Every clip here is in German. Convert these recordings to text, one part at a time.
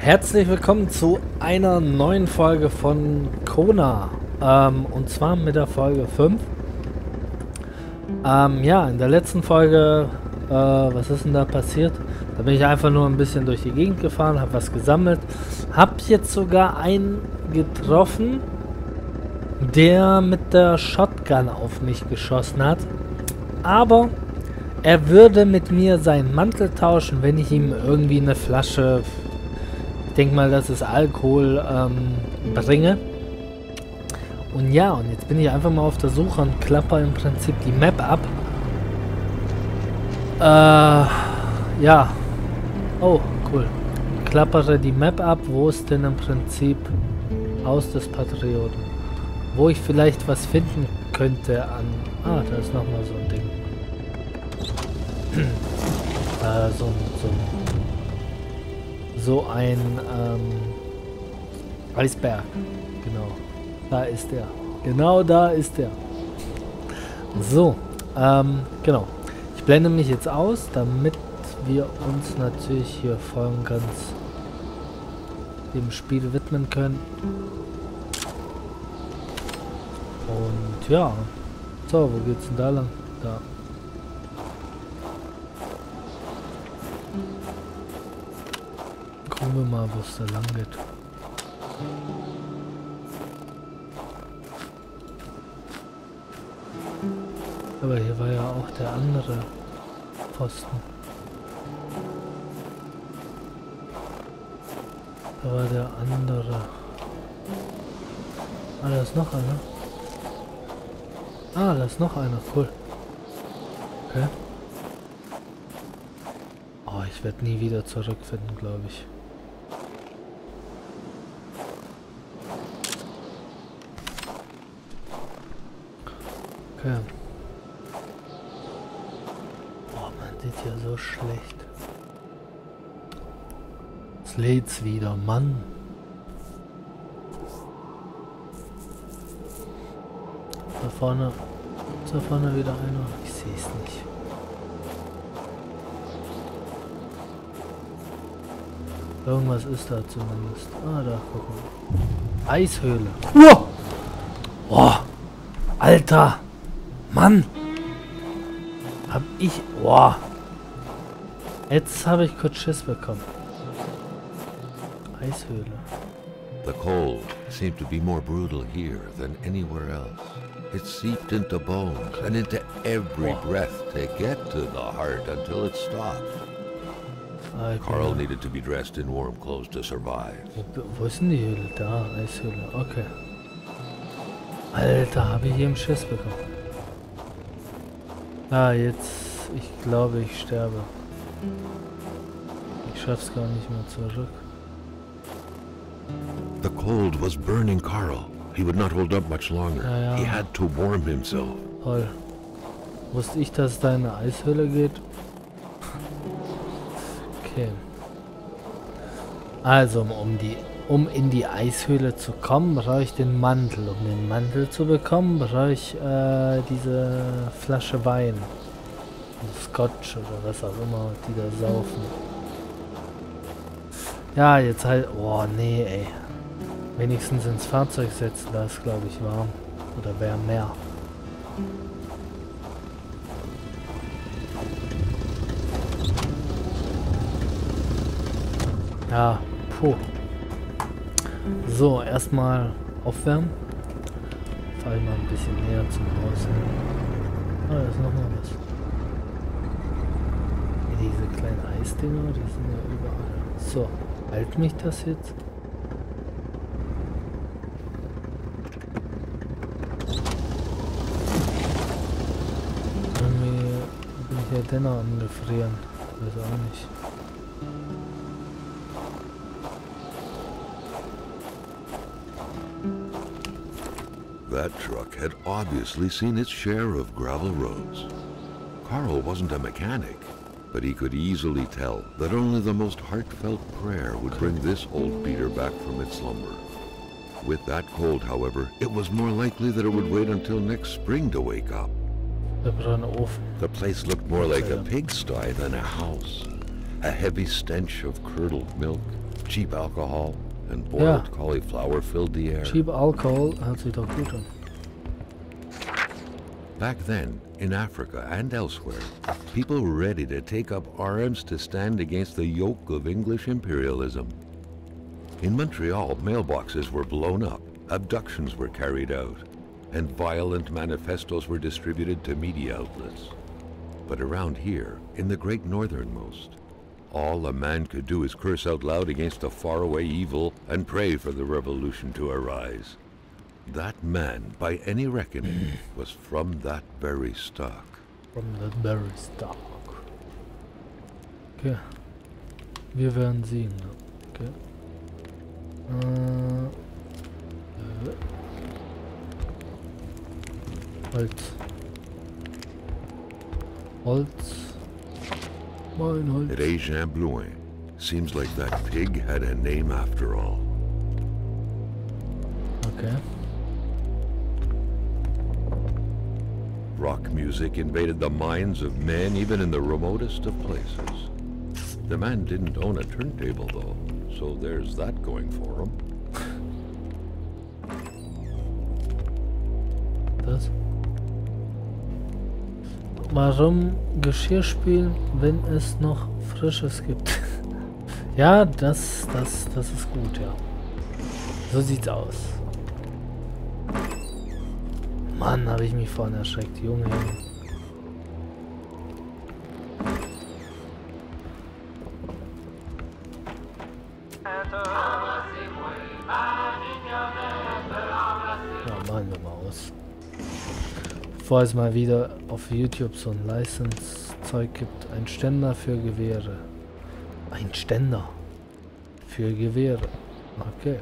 Herzlich willkommen zu einer neuen Folge von Kona. Und zwar mit der Folge 5. Ja, in der letzten Folge, was ist denn da passiert? Da bin ich einfach nur ein bisschen durch die Gegend gefahren, habe was gesammelt. Hab jetzt sogar einen getroffen, der mit der Shotgun auf mich geschossen hat. Aber er würde mit mir seinen Mantel tauschen, wenn ich ihm irgendwie eine Flasche, ich denke mal, das ist Alkohol, bringe. Und ja, und jetzt bin ich einfach mal auf der Suche und klapper im Prinzip die Map ab. Ja. Oh, cool. Klappere die Map ab, wo ist denn im Prinzip Haus des Patrioten? Wo ich vielleicht was finden könnte an... Ah, da ist nochmal so ein Ding. Eisberg. Genau. Da ist der. Genau da ist der. So. Genau. Ich blende mich jetzt aus, damit wir uns natürlich hier voll und ganz dem Spiel widmen können. Und ja. So, wo geht's denn da lang? Da. Gucken wir mal, wo es da lang geht. Aber hier war ja auch der andere Posten. Da war der andere. Ah, da ist noch einer. Ah, da ist noch einer. Cool. Okay. Oh, ich werde nie wieder zurückfinden, glaube ich. Okay. Oh, man sieht ja so schlecht. Es lädt's wieder, Mann. Da vorne wieder einer. Ich sehe es nicht. Irgendwas ist da zumindest. Ah, da gucken wir. Eishöhle. Wow. Oh, Alter. Mann! Hab ich... Boah! Jetzt habe ich kurz Schiss bekommen. Eishöhle. The cold seemed to be more brutal here than anywhere else. It seeped into bones and into every breath to get to the heart until it stopped. Carl needed to be dressed in warm clothes to survive. Wo ist denn die Höhle? Da, Eishöhle. Okay. Alter, habe ich hier einen Schiss bekommen. Ah, jetzt... Ich glaube, ich sterbe. Ich schaff's gar nicht mehr zurück. The cold was burning Carl. He would not hold up much longer. Ja. He had to warm himself. Toll. Wusste ich, dass es da in eine Eishöhle geht? Okay. Also, um in die Eishöhle zu kommen, brauche ich den Mantel. Um den Mantel zu bekommen, brauche ich diese Flasche Wein. Scotch oder was auch immer, die da saufen. Ja, jetzt halt... Oh, nee, ey. Wenigstens ins Fahrzeug setzen, da ist, glaube ich, warm. Oder wär mehr. Ja, puh. So, erstmal aufwärmen. Fahre ich mal ein bisschen näher zum Haus. Ah, da ist nochmal was. Diese kleinen Eisdinger, die sind ja überall. So, halt mich das jetzt? Irgendwie bin ich ja dennoch am Gefrieren. Weiß auch nicht. That truck had obviously seen its share of gravel roads. Carl wasn't a mechanic, but he could easily tell that only the most heartfelt prayer would bring this old beater back from its slumber. With that cold, however, it was more likely that it would wait until next spring to wake up. The place looked more like a pigsty than a house. A heavy stench of curdled milk, Cheap alcohol and boiled cauliflower filled the air. Cheap alcohol hört sich doch gut an. Back then, in Africa and elsewhere, people were ready to take up arms to stand against the yoke of English imperialism. In Montreal, mailboxes were blown up, abductions were carried out, and violent manifestos were distributed to media outlets. But around here, in the great northernmost, all a man could do is curse out loud against a faraway evil and pray for the revolution to arise. That man, by any reckoning, was from that very stock. From that very stock. Okay. Wir werden sehen. Okay. Holz. Holz. Mein Holz. Réjean Blouin. Seems like that pig had a name after all. Okay. Rock music invaded the minds of men, even in the remotest of places. The man didn't own a turntable, though, so there's that going for him. Das? Warum Geschirr spielen, wenn es noch Frisches gibt? Ja, das ist gut, ja. So sieht's aus. Mann, habe ich mich vorhin erschreckt, Junge. Ja, machen wir mal aus. Bevor es mal wieder auf YouTube so ein License-Zeug gibt, ein Ständer für Gewehre. Ein Ständer für Gewehre. Okay.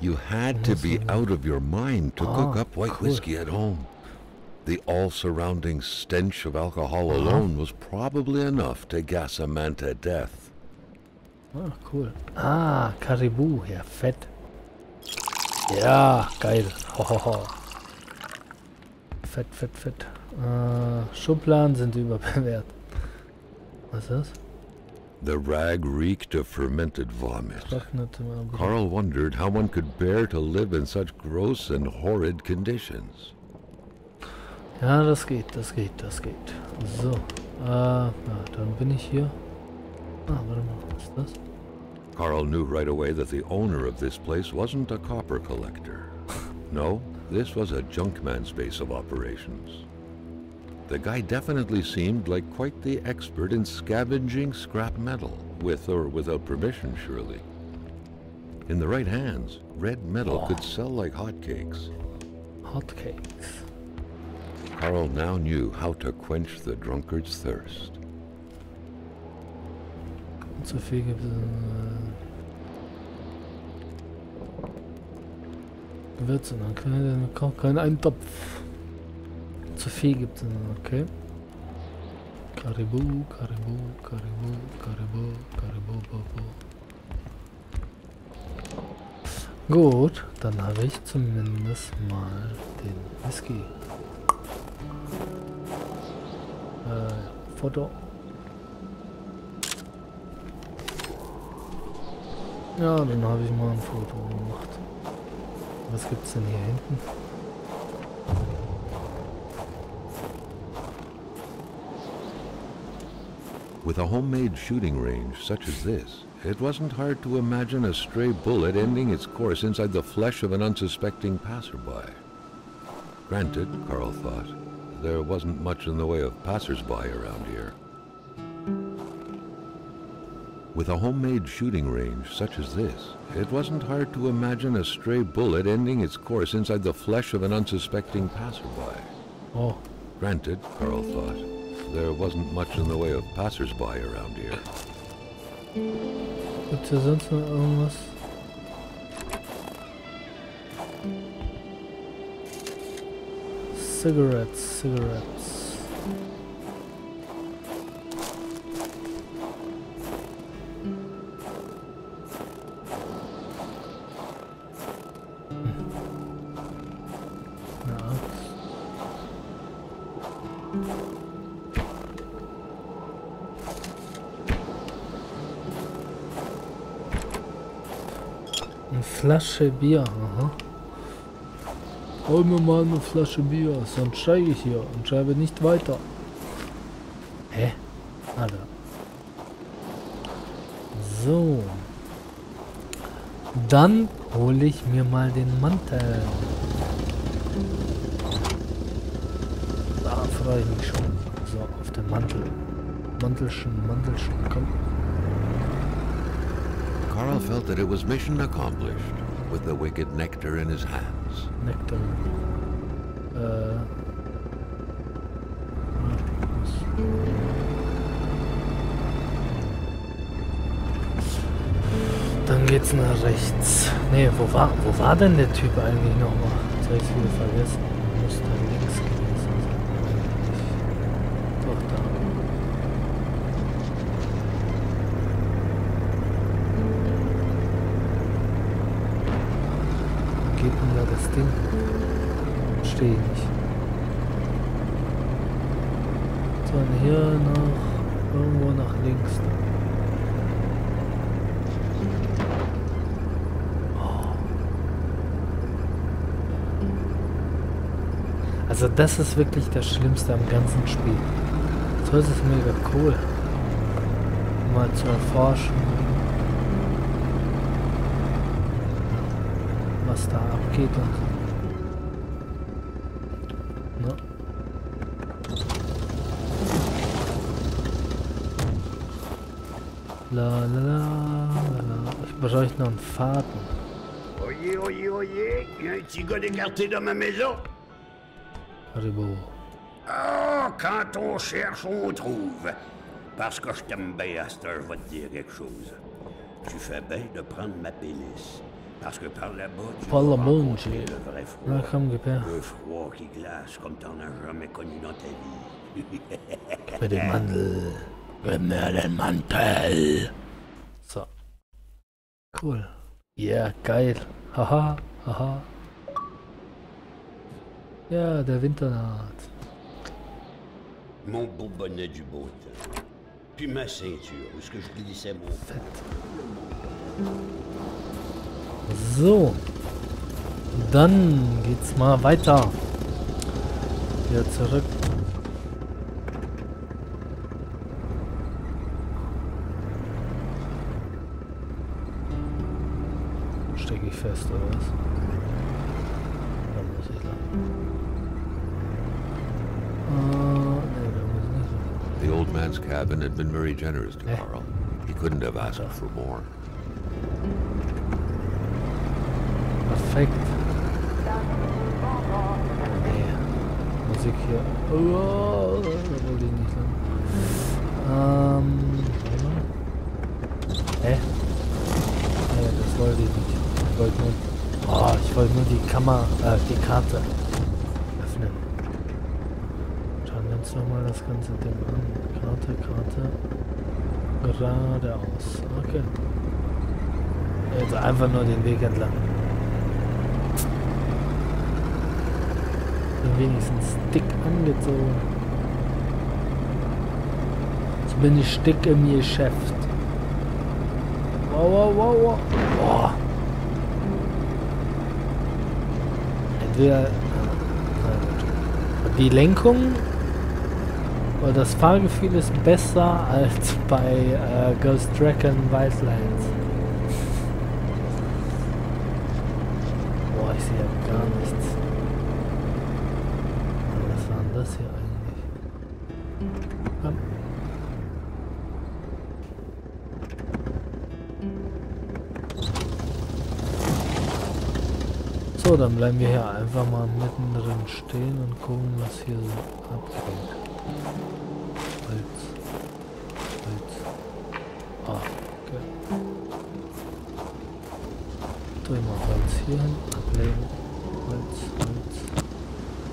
You had to be out of your mind to cook up white whiskey at home. The all-surrounding stench of alcohol alone was probably enough to gas a man to death. Ah, cool. Ah, Caribou, ja, fett. Ja, geil. Hohoho. Fett, fett, fett. Schubladen sind überbewertet. Was ist das? The rag reeked of fermented vomit. Carl wondered how one could bear to live in such gross and horrid conditions. Ja, das geht, das geht, das geht. So, na, dann bin ich hier. Ah, warte mal, was ist das? Carl knew right away that the owner of this place wasn't a copper collector. No, this was a junkman's base of operations. The guy definitely seemed like quite the expert in scavenging scrap metal, with or without permission, surely. In the right hands, red metal could sell like hotcakes. Hotcakes. Carl now knew how to quench the drunkard's thirst. So viel gibt es. Gewürze, dann können wir keinen Eintopf. Zu viel gibt es, okay. Caribou, Caribou, Caribou, Caribou, Caribou, Bobo. Gut, dann habe ich zumindest mal den Whisky. Foto. Ja, dann habe ich mal ein Foto gemacht. Was gibt's denn hier hinten? With a homemade shooting range such as this, it wasn't hard to imagine a stray bullet ending its course inside the flesh of an unsuspecting passerby. Granted, Carl thought, there wasn't much in the way of passersby around here. With a homemade shooting range such as this, it wasn't hard to imagine a stray bullet ending its course inside the flesh of an unsuspecting passerby. Oh. Granted, Carl thought, there wasn't much in the way of passersby around here. Gibt's hier sonst noch irgendwas? Cigarettes, Cigarettes. Eine Flasche Bier, aha. Hol mir mal eine Flasche Bier, sonst steige ich hier und schreibe nicht weiter. Hä? Alter. So. Dann hole ich mir mal den Mantel. Da freue ich mich schon. So, auf den Mantel. Mantelchen, komm. Carl felt that it was mission accomplished with the wicked nectar in his hands. Nectar. Dann geht's nach rechts. Ne, wo war denn der Typ eigentlich nochmal? Das habe ich wieder vergessen. Muss da links gewesen sein. Doch, da. Wo geht denn da das Ding? Verstehe ich nicht. Sondern hier nach... irgendwo nach links. Also das ist wirklich das Schlimmste am ganzen Spiel. So ist es mega cool, mal zu erforschen, was da abgeht und so. Ne? La la la la. Ich brauche noch einen Faden. Oje, oje, oje, il y a un petit gars d'écarté dans ma maison. Oh, quand on cherche, on trouve. Parce que je t'aime bien, Aster, je vais te dire quelque chose. Tu fais bien de prendre ma pénis. Parce que par là-bas, tu vas rencontrer le vrai froid. Le froid qui glace comme t'en as jamais connu dans ta vie. Mit dem Mantel. Mit dem Mantel. So. Cool. Yeah, geil. Haha, haha. Ja, der Winter naht. Mon beau bonnet du beau temps. Puis ma ceinture, où est-ce que je glissais mon Fett. So. Dann geht's mal weiter. Wieder zurück. Stecke ich fest, oder was? Da muss ich lang. The old man's cabin had been very generous to Carl. He couldn't have asked for more. Perfekt. Yeah. Musik hier. Oh, da wollte ich nicht lang. Hä? Nee, das wollte ich nicht. Ich wollte nur die Kamera, die Karte. Nochmal das ganze Ding an. Karte. Geradeaus. Okay. Jetzt einfach nur den Weg entlang. Wenigstens dick angezogen. Jetzt bin ich dick im Geschäft. Wow, wow, wow, wow. Boah. Entweder die Lenkung. Weil das Fahrgefühl ist besser als bei Ghost Recon Wildlands. Boah, ich sehe ja gar nichts. Was war denn das hier eigentlich? Komm. So, dann bleiben wir hier einfach mal mittendrin stehen und gucken, was hier so abgeht. Holz. Ah, okay. Dreh mal Holz hier hin. Ablegen. Holz.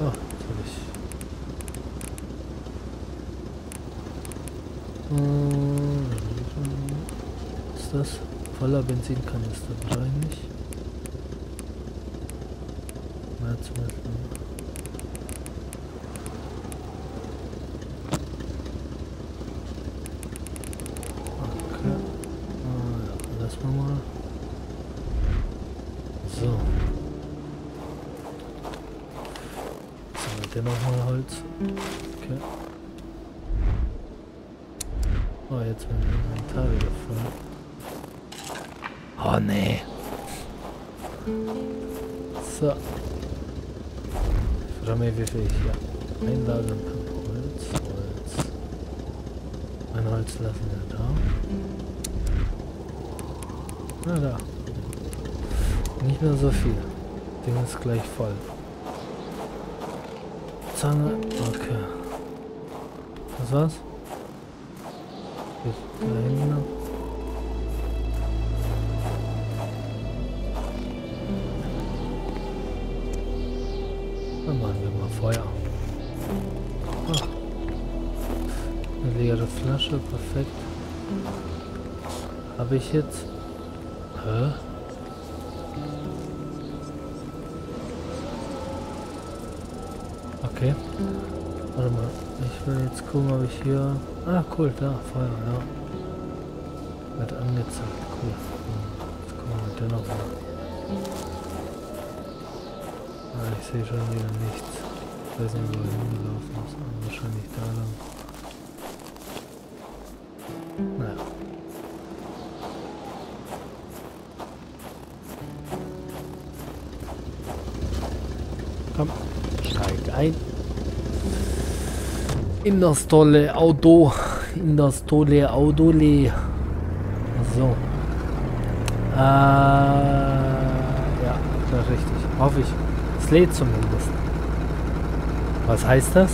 Ah, natürlich. Was ist das? Voller Benzinkanister. Brauche ich nicht. Märzmittel. So. Jetzt haben wir nochmal Holz. Okay. Oh, jetzt mein Inventar wieder voll. Oh nee. So. Ich frage mich, wie viel ich hier einlagern kann. Holz. Mein Holz lassen wir da. Na da. Nicht mehr so viel. Ding ist gleich voll. Zange. Okay. Das war's? Kleiner. Dann machen wir mal Feuer. Ah. Eine leere Flasche, perfekt. Habe ich jetzt... Hä? Okay. Warte mal. Ich will jetzt gucken, ob ich hier... Ah, cool, da, Feuer, ja. Wird angezeigt, cool. Jetzt gucken wir mit der noch mal. Ah, ich sehe schon wieder nichts. Ich weiß nicht, wo ich hingelaufen muss. Aber wahrscheinlich da lang. Naja. Komm, steig ein. In das tolle Auto. So. Ja, das ist richtig. Hoffe ich. Es lädt zumindest. Was heißt das?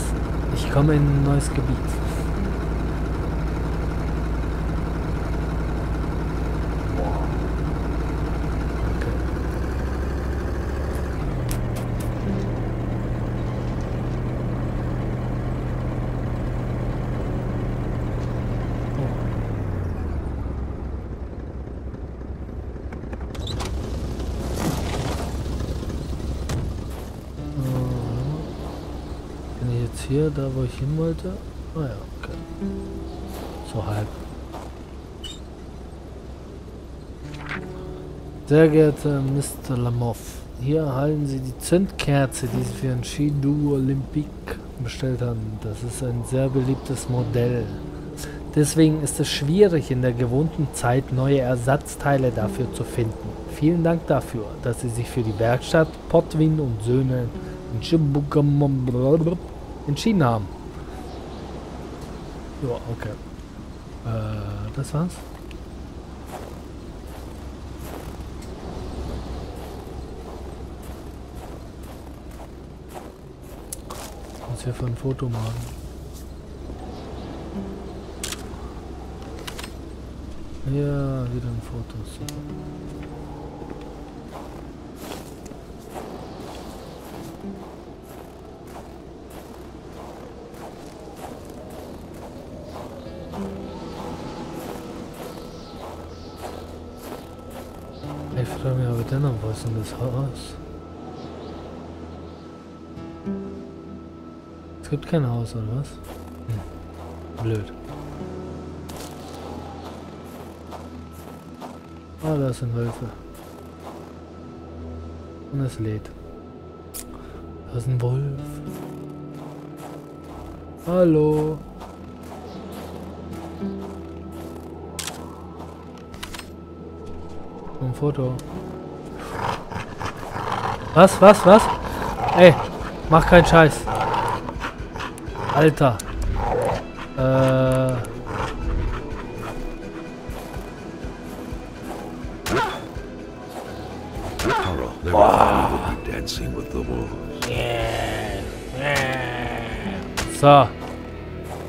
Ich komme in ein neues Gebiet. Hier, da wo ich hin wollte. Ah ja, okay. So halb. Sehr geehrter Mr. Lamoff, hier erhalten Sie die Zündkerze, die Sie für den Ski-Duo Olympique bestellt haben. Das ist ein sehr beliebtes Modell. Deswegen ist es schwierig, in der gewohnten Zeit neue Ersatzteile dafür zu finden. Vielen Dank dafür, dass Sie sich für die Werkstatt Potwin und Söhne in Schibukamon entschieden haben. Ja, okay. Das war's. Ich muss hier für ein Foto machen. Ja, wieder ein Foto. Ich frage mich aber dennoch, wo ist denn das Haus? Es gibt kein Haus, oder was? Hm. Blöd. Ah, da sind Wölfe. Und es lädt. Da ist ein Wolf. Hallo. Ein Foto. Was? Ey, mach keinen Scheiß. Alter. So.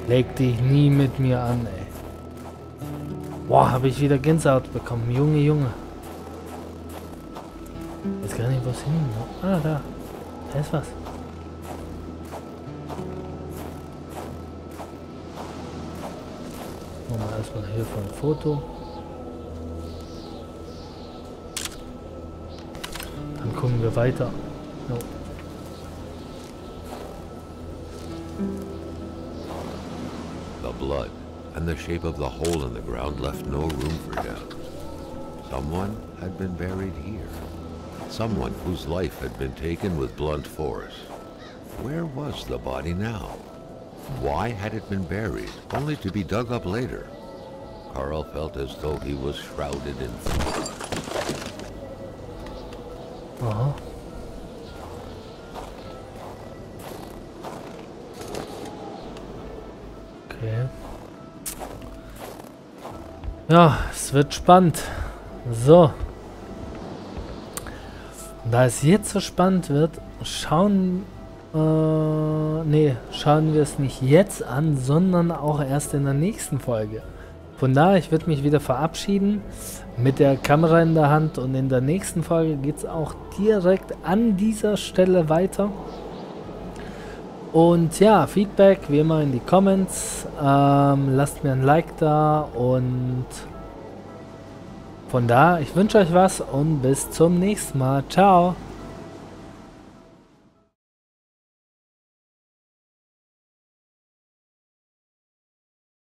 Leg dich nie mit mir an, ey. Boah, habe ich wieder Gänsehaut bekommen. Junge. Ich weiß gar nicht, wo es hin muss. Ah, da. Da ist was. Machen wir erstmal hier von ein Foto. Dann gucken wir weiter. No. The blood and the shape of the hole in the ground left no room for doubt. Someone had been buried here. Someone whose life had been taken with blunt force. Where was the body now? Why had it been buried, only to be dug up later? Carl felt as though he was shrouded in fog. Uh-huh. Okay. Ja, es wird spannend. So. Da es jetzt so spannend wird, schauen wir es nicht jetzt an, sondern auch erst in der nächsten Folge. Von daher, ich würde mich wieder verabschieden mit der Kamera in der Hand und in der nächsten Folge geht es auch direkt an dieser Stelle weiter. Und ja, Feedback wie immer in die Comments, lasst mir ein Like da und von da, ich wünsche euch was und bis zum nächsten Mal. Ciao!